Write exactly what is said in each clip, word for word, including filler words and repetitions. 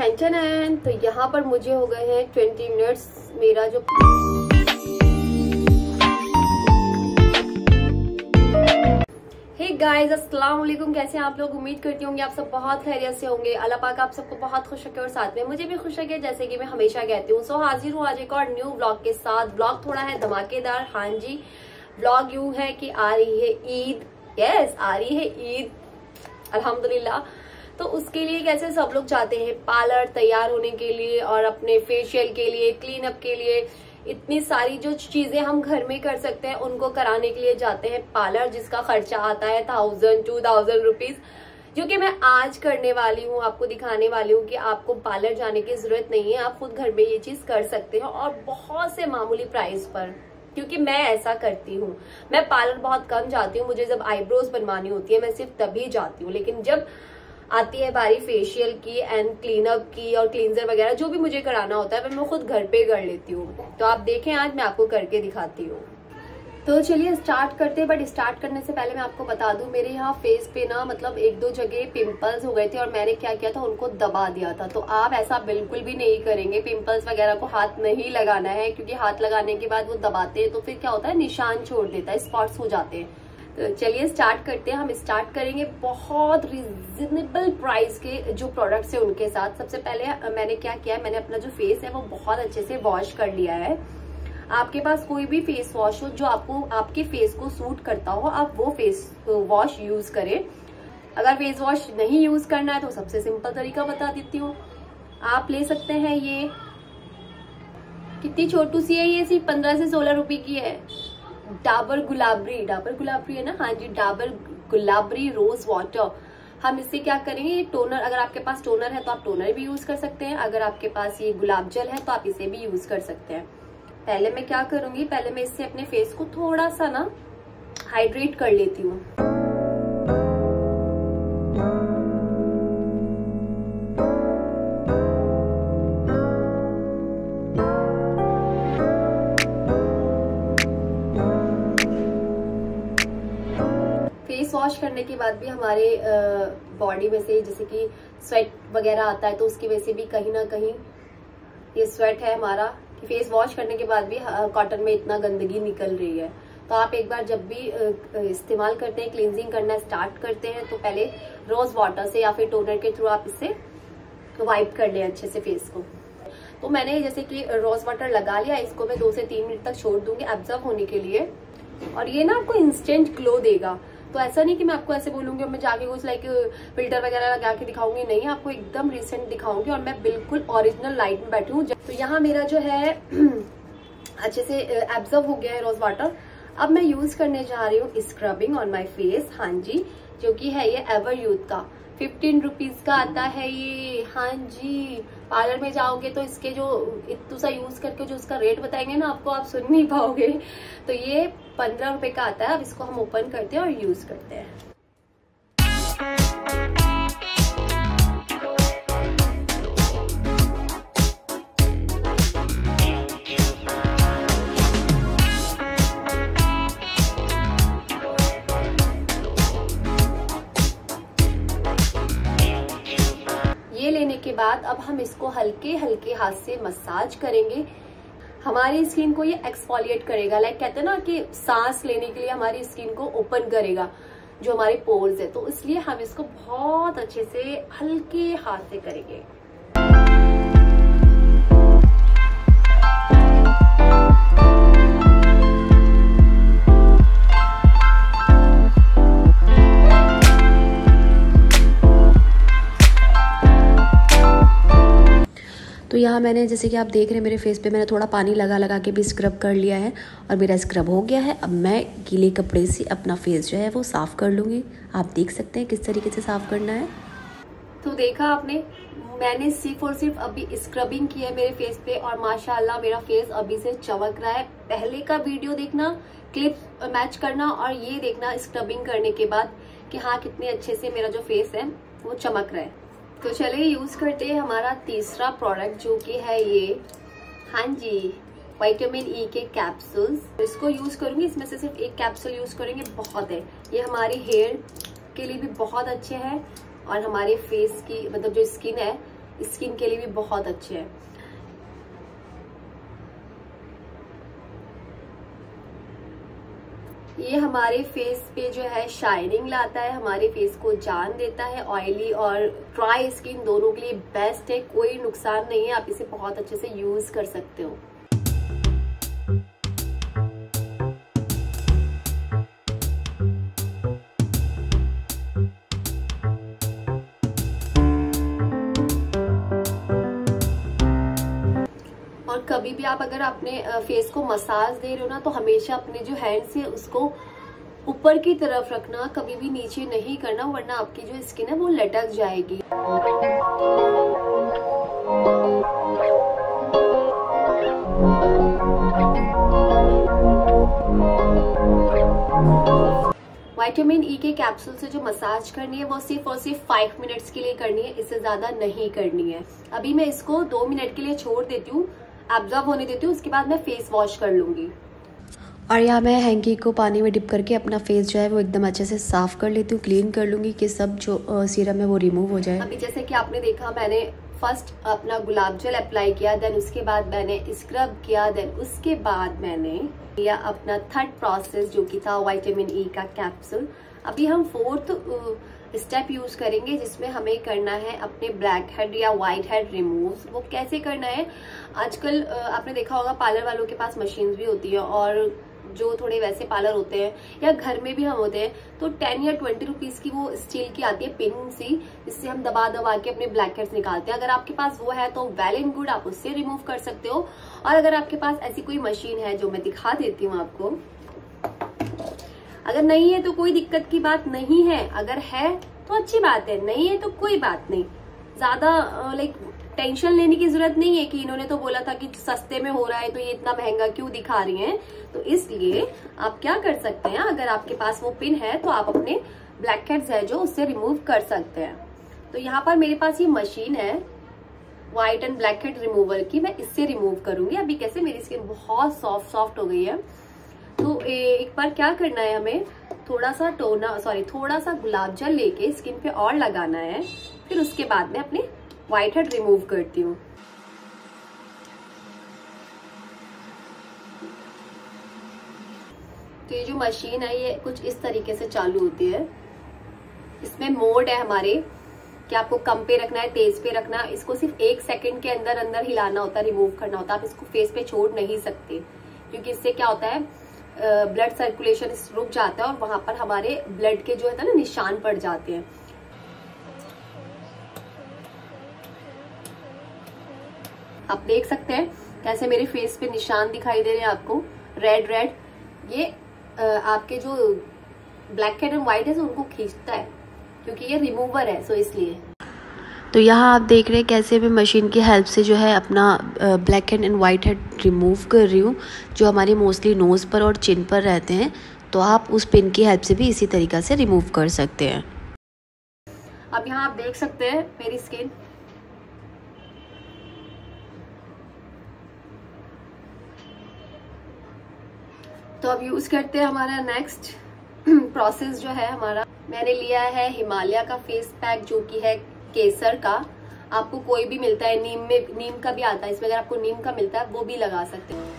Tension है। तो यहाँ पर मुझे हो गए हैं ट्वेंटी मिनट्स। मेरा जो हे गाइस अस्सलाम वालेकुम, कैसे हैं आप लोग? उम्मीद करती होंगे आप सब बहुत खैरियत से होंगे। अल्लाह पाक आप सबको बहुत खुश रखे और साथ में मुझे भी खुश रखे, जैसे कि मैं हमेशा कहती हूँ। सो हाजिर हूँ आज एक और न्यू व्लॉग के साथ। व्लॉग थोड़ा है धमाकेदार। हाँ जी, व्लॉग यूं है कि आ रही है ईद। यस, आ रही है ईद अल्हम्दुलिल्लाह। तो उसके लिए कैसे सब लोग जाते हैं पार्लर तैयार होने के लिए और अपने फेशियल के लिए, क्लीनअप के लिए, इतनी सारी जो चीजें हम घर में कर सकते हैं उनको कराने के लिए जाते हैं पार्लर, जिसका खर्चा आता है थाउजेंड टू थाउजेंड रुपीज, जो कि मैं आज करने वाली हूँ, आपको दिखाने वाली हूँ कि आपको पार्लर जाने की जरूरत नहीं है, आप खुद घर में ये चीज कर सकते हो और बहुत से मामूली प्राइस पर, क्योंकि मैं ऐसा करती हूँ। मैं पार्लर बहुत कम जाती हूँ, मुझे जब आईब्रोज बनवानी होती है मैं सिर्फ तभी जाती हूँ, लेकिन जब आती है बारी फेशियल की एंड क्लीनअप की और क्लींजर वगैरह जो भी मुझे कराना होता है मैं खुद घर पे कर लेती हूँ। तो आप देखें, आज मैं आपको करके दिखाती हूँ। तो चलिए स्टार्ट करते हैं। बट स्टार्ट करने से पहले मैं आपको बता दूं, मेरे यहाँ फेस पे ना मतलब एक दो जगह पिंपल्स हो गए थे और मैंने क्या किया था, उनको दबा दिया था। तो आप ऐसा बिल्कुल भी नहीं करेंगे, पिंपल्स वगैरह को हाथ नहीं लगाना है, क्योंकि हाथ लगाने के बाद वो दबाते हैं तो फिर क्या होता है, निशान छोड़ देता है, स्पॉट्स हो जाते हैं। तो चलिए स्टार्ट करते हैं। हम स्टार्ट करेंगे बहुत रिजनेबल प्राइस के जो प्रोडक्ट्स है उनके साथ। सबसे पहले मैंने क्या किया, मैंने अपना जो फेस है वो बहुत अच्छे से वॉश कर लिया है। आपके पास कोई भी फेस वॉश हो जो आपको आपके फेस को सूट करता हो, आप वो फेस वॉश यूज करें। अगर फेस वॉश नहीं यूज करना है तो सबसे सिंपल तरीका बता देती हूँ। आप ले सकते हैं, ये कितनी छोटू सी है, ये सिर्फ पंद्रह से सोलह रुपए की है। डाबर गुलाबरी, डाबर गुलाबरी है ना, हाँ जी, डाबर गुलाबरी रोज वाटर। हम इससे क्या करेंगे, ये टोनर, अगर आपके पास टोनर है तो आप टोनर भी यूज कर सकते हैं, अगर आपके पास ये गुलाब जल है तो आप इसे भी यूज कर सकते हैं। पहले मैं क्या करूंगी, पहले मैं इससे अपने फेस को थोड़ा सा ना हाइड्रेट कर लेती हूँ। फेस वॉश करने के बाद भी हमारे बॉडी में से जैसे कि स्वेट वगैरह आता है तो उसकी वजह से भी कहीं ना कहीं ये स्वेट है हमारा, कि फेस वॉश करने के बाद भी कॉटन में इतना गंदगी निकल रही है। तो आप एक बार जब भी इस्तेमाल करते हैं, क्लींजिंग करना स्टार्ट करते हैं तो पहले रोज वाटर से या फिर टोनर के थ्रू आप इसे वाइप कर लें अच्छे से फेस को। तो मैंने जैसे कि रोज वाटर लगा लिया, इसको मैं दो से तीन मिनट तक छोड़ दूंगी एब्जॉर्ब होने के लिए, और ये ना आपको इंस्टेंट ग्लो देगा। तो ऐसा नहीं कि मैं आपको ऐसे बोलूंगी मैं जाके कुछ लाइक फिल्टर वगैरह लगा के दिखाऊंगी, नहीं, आपको एकदम रिसेंट दिखाऊंगी। और मैं बिल्कुल ओरिजिनल लाइट में बैठी हूँ। तो यहाँ मेरा जो है अच्छे से एब्जॉर्ब हो गया है रोज वाटर। अब मैं यूज करने जा रही हूँ स्क्रबिंग ऑन माई फेस। हाँ जी, जो कि है ये एवर यूथ का, फिफ्टीन रुपीज का आता है ये। हाँ जी, पार्लर में जाओगे तो इसके जो इतना सा यूज करके जो उसका रेट बताएंगे ना आपको, आप सुन नहीं पाओगे। तो ये पंद्रह रुपए का आता है। अब इसको हम ओपन करते हैं और यूज करते हैं। लेने के बाद अब हम इसको हल्के हल्के हाथ से मसाज करेंगे। हमारी स्किन को ये एक्सफोलिएट करेगा, लाइक कहते हैं ना कि सांस लेने के लिए हमारी स्किन को ओपन करेगा जो हमारे पोर्स है, तो इसलिए हम इसको बहुत अच्छे से हल्के हाथ से करेंगे। तो यहाँ मैंने जैसे कि आप देख रहे हैं मेरे फेस पे मैंने थोड़ा पानी लगा लगा के भी स्क्रब कर लिया है और मेरा स्क्रब हो गया है। अब मैं गीले कपड़े से अपना फेस जो है वो साफ़ कर लूँगी। आप देख सकते हैं किस तरीके से साफ़ करना है। तो देखा आपने, मैंने सिर्फ और सिर्फ अभी स्क्रबिंग की है मेरे फेस पे और माशाल्लाह मेरा फेस अभी से चमक रहा है। पहले का वीडियो देखना, क्लिप मैच करना और ये देखना स्क्रबिंग करने के बाद कि हाँ कितने अच्छे से मेरा जो फेस है वो चमक रहा है। तो चलिए यूज करते हैं हमारा तीसरा प्रोडक्ट जो कि है ये, हाँ जी, विटामिन ई के कैप्सूल्स। इसको यूज करूंगी, इसमें से सिर्फ एक कैप्सूल यूज करेंगे, बहुत है। ये हमारे हेयर के लिए भी बहुत अच्छे हैं और हमारे फेस की मतलब जो स्किन है स्किन के लिए भी बहुत अच्छे हैं। ये हमारे फेस पे जो है शाइनिंग लाता है, हमारे फेस को जान देता है। ऑयली और ड्राई स्किन दोनों के लिए बेस्ट है, कोई नुकसान नहीं है, आप इसे बहुत अच्छे से यूज कर सकते हो। कभी भी आप अगर अपने फेस को मसाज दे रहे हो ना, तो हमेशा अपने जो हैंड्स है उसको ऊपर की तरफ रखना, कभी भी नीचे नहीं करना, वरना आपकी जो स्किन है वो लटक जाएगी। विटामिन ई के कैप्सूल से जो मसाज करनी है वो सिर्फ और सिर्फ फाइव मिनट्स के लिए करनी है, इससे ज्यादा नहीं करनी है। अभी मैं इसको दो मिनट के लिए छोड़ देती हूँ, एब्जॉर्ब होने देती हूँ, उसके बाद मैं फेस वॉश कर लूँगी। और यहाँ मैं हैंकी को पानी में डिप करके अपना फेस जो है वो एकदम अच्छे से साफ़ कर लेती हूँ, क्लीन कर लूँगी कि सब जो सीरम है वो रिमूव हो जाए। अभी जैसे कि आपने देखा, मैंने फर्स्ट अपना गुलाब जल अप्लाई किया, देन उसके बाद मैंने स्क्रब किया, देन उसके बाद मैंने किया अपना थर्ड प्रोसेस जो कि था विटामिन ई का कैप्सूल। अभी हम फोर्थ स्टेप यूज करेंगे, जिसमें हमें करना है अपने ब्लैक हेड या वाइट हेड रिमूव। वो कैसे करना है, आजकल आपने देखा होगा पार्लर वालों के पास मशीन भी होती है, और जो थोड़े वैसे पार्लर होते हैं या घर में भी हम होते हैं, तो टेन या ट्वेंटी रुपीज की वो स्टील की आती है पिन सी, जिससे हम दबा दबा के अपने ब्लैक हेड्स निकालते हैं। अगर आपके पास वो है तो वेल एंड गुड, आप उससे रिमूव कर सकते हो। और अगर आपके पास ऐसी कोई मशीन है, जो मैं दिखा देती हूँ आपको, अगर नहीं है तो कोई दिक्कत की बात नहीं है, अगर है तो अच्छी बात है, नहीं है तो कोई बात नहीं। ज्यादा लाइक टेंशन लेने की जरूरत नहीं है कि इन्होंने तो बोला था कि सस्ते में हो रहा है तो ये इतना महंगा क्यों दिखा रही हैं। तो इसलिए आप क्या कर सकते हैं, अगर आपके पास वो पिन है तो आप अपने ब्लैक हेड्स है जो उससे रिमूव कर सकते हैं। तो यहाँ पर मेरे पास ये मशीन है white and black head remover की, मैं इससे रिमूव करूंगी। अभी कैसे मेरी स्किन बहुत सॉफ्ट सॉफ्ट हो गई है। तो एक बार क्या करना है, हमें थोड़ा सा टोना सॉरी थोड़ा सा गुलाब जल लेके स्किन पे और लगाना है, फिर उसके बाद में अपने व्हाइट हेड रिमूव करती हूँ। तो ये जो मशीन है ये कुछ इस तरीके से चालू होती है। इसमें मोड है हमारे कि आपको कम पे रखना है, तेज पे रखना है। इसको सिर्फ एक सेकंड के अंदर अंदर हिलाना होता है, रिमूव करना होता है। आप इसको फेस पे छोड़ नहीं सकते, क्योंकि इससे क्या होता है, ब्लड सर्कुलेशन रुक जाता है और वहां पर हमारे ब्लड के जो है ना निशान पड़ जाते हैं। आप देख सकते हैं कैसे मेरे फेस पे निशान दिखाई दे रहे हैं आपको, रेड रेड। ये आपके जो ब्लैक हेड एंड व्हाइट है उनको खींचता है, क्योंकि ये रिमूवर है, सो इसलिए। तो यहाँ आप देख रहे हैं कैसे मैं मशीन की हेल्प से जो है अपना black head and white head remove कर रही हूँ, जो हमारे मोस्टली नोज़ पर और चिन पर रहते हैं। तो आप उस पिन की हेल्प से भी इसी तरीक़ा से रिमूव कर सकते हैं। अब यहाँ आप देख सकते हैं मेरी स्किन तो अब यूज़ करते हैं। हमारा नेक्स्ट प्रोसेस जो है हमारा, मैंने लिया है हिमालय का फेस पैक जो कि है केसर का। आपको कोई भी मिलता है, नीम में नीम का भी आता है, इसमें अगर आपको नीम का मिलता है वो भी लगा सकते हैं।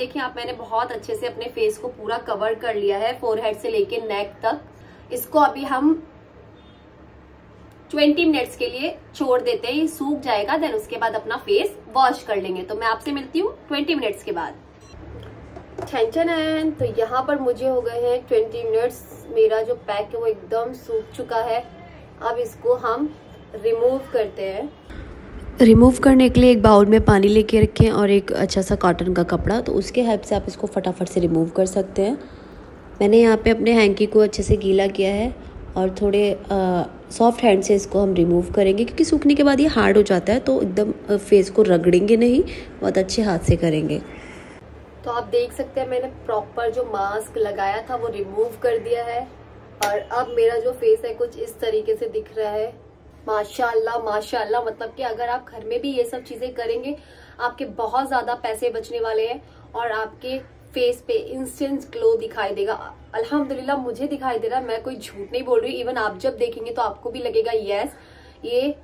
देखिए आप, मैंने बहुत अच्छे से अपने फेस को पूरा कवर कर लिया है, फोरहेड से लेके नेक तक। इसको अभी हम बीस मिनट्स के लिए छोड़ देते हैं, ये सूख जाएगा, देन उसके बाद अपना फेस वॉश कर लेंगे। तो मैं आपसे मिलती हूँ बीस मिनट्स के बाद। टेंशन तो यहाँ पर मुझे हो गए हैं बीस मिनट्स, मेरा जो पैक है वो एकदम सूख चुका है। अब इसको हम रिमूव करते हैं। रिमूव करने के लिए एक बाउल में पानी लेके रखें और एक अच्छा सा कॉटन का कपड़ा, तो उसके हेल्प से आप इसको फटाफट से रिमूव कर सकते हैं। मैंने यहाँ पे अपने हैंकी को अच्छे से गीला किया है और थोड़े सॉफ्ट हैंड से इसको हम रिमूव करेंगे, क्योंकि सूखने के बाद ये हार्ड हो जाता है, तो एकदम फेस को रगड़ेंगे नहीं, बहुत अच्छे हाथ से करेंगे। तो आप देख सकते हैं मैंने प्रॉपर जो मास्क लगाया था वो रिमूव कर दिया है। और अब मेरा जो फेस है कुछ इस तरीके से दिख रहा है। माशाल्लाह माशाल्लाह, मतलब कि अगर आप घर में भी ये सब चीजें करेंगे आपके बहुत ज्यादा पैसे बचने वाले हैं और आपके फेस पे इंस्टेंट ग्लो दिखाई देगा। अल्हम्दुलिल्लाह मुझे दिखाई दे रहा है, मैं कोई झूठ नहीं बोल रही। इवन आप जब देखेंगे तो आपको भी लगेगा यस ये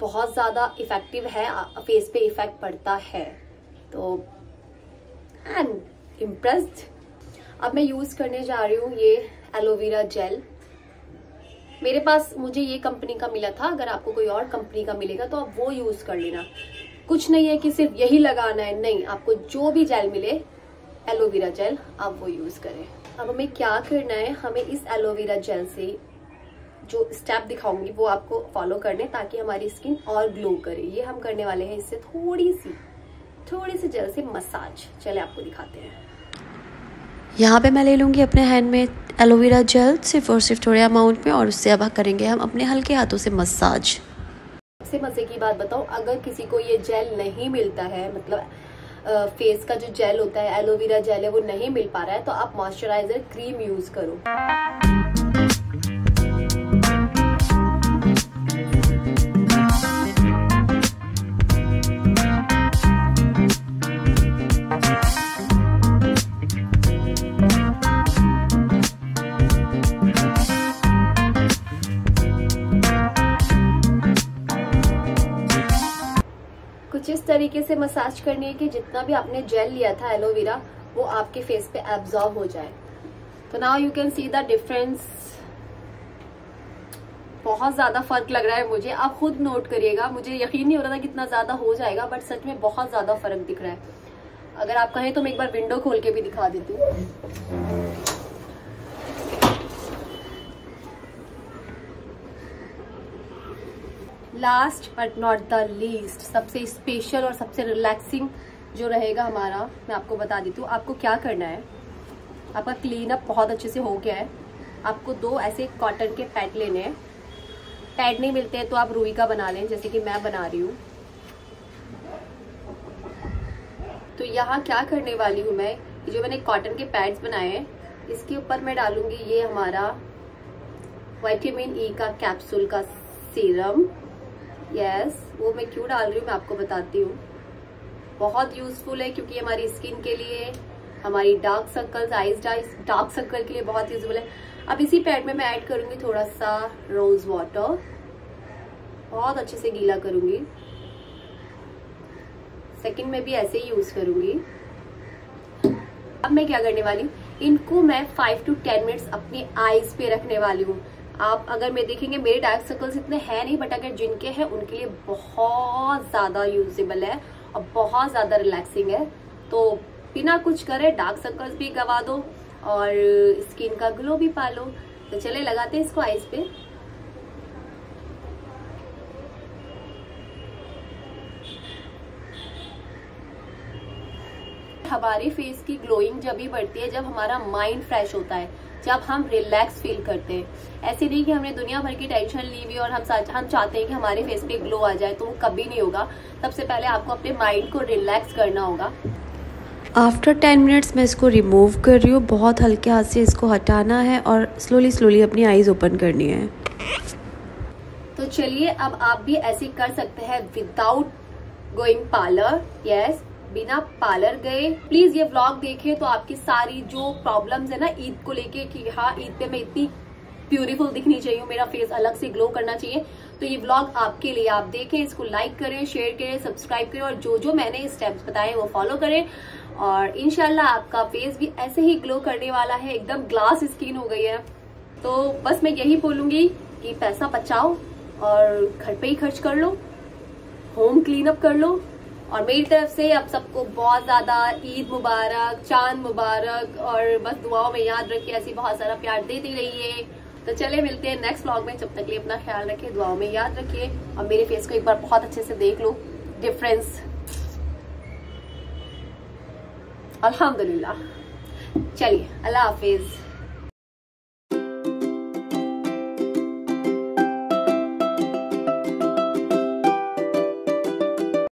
बहुत ज्यादा इफेक्टिव है, फेस पे इफेक्ट पड़ता है। तो आई एम इम्प्रेस्ड। अब मैं यूज करने जा रही हूँ ये एलोवेरा जेल। मेरे पास मुझे ये कंपनी का मिला था, अगर आपको कोई और कंपनी का मिलेगा तो आप वो यूज कर लेना। कुछ नहीं है कि सिर्फ यही लगाना है, नहीं, आपको जो भी जेल मिले एलोवेरा जेल आप वो यूज करें। अब हमें क्या करना है, हमें इस एलोवेरा जेल से जो स्टेप दिखाऊंगी वो आपको फॉलो करने, ताकि हमारी स्किन और ग्लो करे। ये हम करने वाले हैं इससे थोड़ी सी थोड़ी सी जेल से मसाज। चले आपको दिखाते हैं। यहाँ पे मैं ले लूँगी अपने हैंड में एलोवेरा जेल, सिर्फ और सिर्फ थोड़े अमाउंट में, और उससे अब करेंगे हम अपने हल्के हाथों से मसाज। सबसे मजे की बात बताऊँ, अगर किसी को ये जेल नहीं मिलता है, मतलब आ, फेस का जो जेल होता है एलोवेरा जेल है वो नहीं मिल पा रहा है, तो आप मॉइस्चराइजर क्रीम यूज करो। जिस तरीके से मसाज करनी है कि जितना भी आपने जेल लिया था एलोवेरा वो आपके फेस पे एब्जॉर्ब हो जाए। तो now you can see the difference, बहुत ज्यादा फर्क लग रहा है मुझे। आप खुद नोट करिएगा, मुझे यकीन नहीं हो रहा था कितना ज्यादा हो जाएगा, बट सच में बहुत ज्यादा फर्क दिख रहा है। अगर आप कहें तो मैं एक बार विंडो खोल के भी दिखा देती हूँ। Last but not the least, सबसे स्पेशल और सबसे रिलैक्सिंग जो रहेगा हमारा, मैं आपको बता देती हूँ। आपको क्या करना है, आपका क्लीनअप बहुत अच्छे से हो गया है। आपको दो ऐसे कॉटन के पैड लेने हैं। पैड नहीं मिलते हैं तो आप रूई का बना लें, जैसे कि मैं बना रही हूँ। तो यहाँ क्या करने वाली हूँ मैं, जो मैंने कॉटन के पैड्स बनाए हैं इसके ऊपर मैं डालूंगी ये हमारा विटामिन ई का कैप्सूल का सीरम। यस yes, वो मैं क्यों डाल रही हूँ मैं आपको बताती हूँ। बहुत यूजफुल है क्योंकि हमारी स्किन के लिए, हमारी dark circles, eyes dark circle के लिए बहुत यूजफुल है। अब इसी पैड में मैं ऐड करूँगी थोड़ा सा रोज वाटर, बहुत अच्छे से गीला करूँगी। सेकंड में भी ऐसे ही यूज करूँगी। अब मैं क्या करने वाली हूँ, इनको मैं फाइव टू टेन मिनट्स अपनी आइज पे रखने वाली हूँ। आप अगर मैं देखेंगे मेरे डार्क सर्कल्स इतने हैं नहीं, बट अगर जिनके हैं उनके लिए बहुत ज़्यादा यूजेबल है और बहुत ज़्यादा रिलैक्सिंग है। तो बिना कुछ करे डार्क सर्कल्स भी गवा दो और स्किन का ग्लो भी पा लो। तो चले लगाते हैं इसको आइज पे। हमारे फेस की ग्लोइंग जब भी बढ़ती है जब हमारा माइंड फ्रेश होता है, जब हम रिलैक्स फील करते हैं। ऐसे नहीं कि हमने दुनिया भर की टेंशन ली हुई और हम हम चाहते हैं कि हमारे फेस पे ग्लो आ जाए, तो वो कभी नहीं होगा। सबसे पहले आपको अपने माइंड को रिलैक्स करना होगा। आफ्टर टेन मिनट्स मैं इसको रिमूव कर रही हूँ, बहुत हल्के हाथ से इसको हटाना है और स्लोली स्लोली अपनी आईज ओपन करनी है। तो चलिए अब आप भी ऐसे कर सकते हैं विदाउट गोइंग पार्लर। यस, बिना पार्लर गए। प्लीज ये व्लॉग देखें तो आपकी सारी जो प्रॉब्लम्स है ना ईद को लेके, कि हाँ ईद पे मैं इतनी ब्यूटीफुल दिखनी चाहिए, मेरा फेस अलग से ग्लो करना चाहिए, तो ये व्लॉग आपके लिए। आप देखें, इसको लाइक करें, शेयर करें, सब्सक्राइब करें और जो जो मैंने स्टेप्स बताए वो फॉलो करें। और इंशाल्लाह आपका फेस भी ऐसे ही ग्लो करने वाला है, एकदम ग्लास स्किन हो गई है। तो बस मैं यही बोलूंगी कि पैसा बचाओ और घर पे ही खर्च कर लो, होम क्लीन अप कर लो। और मेरी तरफ से आप सबको बहुत ज़्यादा ईद मुबारक, चांद मुबारक, और बस दुआओं में याद रख के ऐसी बहुत सारा प्यार देती रहिए। तो चले मिलते हैं नेक्स्ट व्लॉग में, जब तक लिए अपना ख्याल रखिए, दुआओं में याद रखिए और मेरे फेस को एक बार बहुत अच्छे से देख लो डिफरेंस। अल्हम्दुलिल्लाह। चलिए, अल्लाह हाफिज।